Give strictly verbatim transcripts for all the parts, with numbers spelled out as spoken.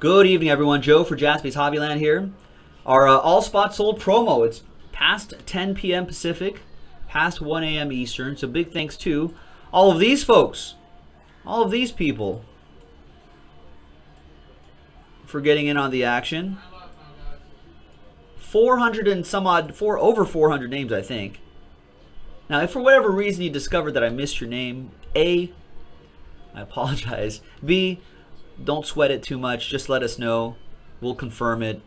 Good evening, everyone. Joe for Jaspy's Hobbyland here. Our uh, all spot sold promo. It's past ten p m Pacific, past one a m Eastern. So big thanks to all of these folks, all of these people for getting in on the action. four hundred and some odd, four over four hundred names, I think. Now, if for whatever reason you discovered that I missed your name, A, I apologize. B, don't sweat it too much. Just let us know. We'll confirm it,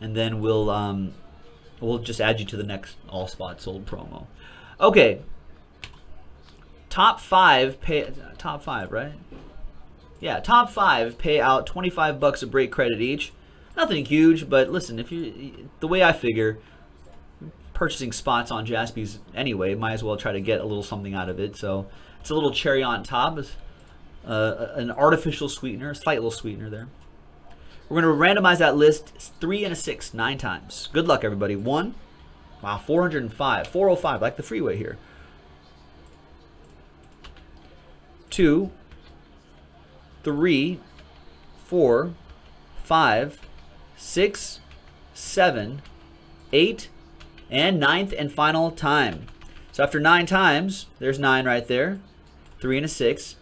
and then we'll um, we'll just add you to the next all spot sold promo. Okay. Top five pay. Top five, right? Yeah, top five pay out twenty-five bucks a break credit each. Nothing huge, but listen, if you the way I figure, purchasing spots on Jaspy's anyway, might as well try to get a little something out of it. So it's a little cherry on top. It's, Uh, an artificial sweetener, a slight little sweetener there. We're going to randomize that list three and a six, nine times. Good luck, everybody. One. Wow, four hundred five. four oh five, like the freeway here. Two. Three. Four. Five. Six. Seven. Eight. And ninth and final time. So after nine times, there's nine right there. Three and a six.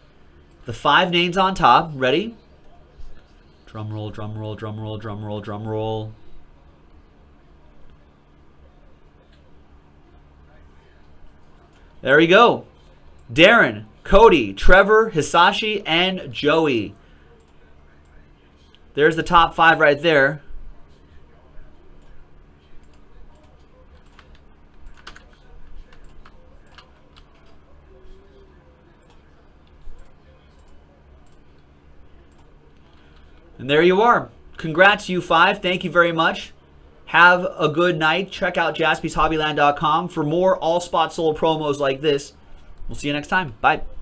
The five names on top. Ready? Drum roll, drum roll, drum roll, drum roll, drum roll. There we go. Darren, Cody, Trevor, Hisashi, and Joey. There's the top five right there. And there you are. Congrats, you five. Thank you very much. Have a good night. Check out Jaspys Hobbyland dot com for more all spot sold promos like this. We'll see you next time. Bye.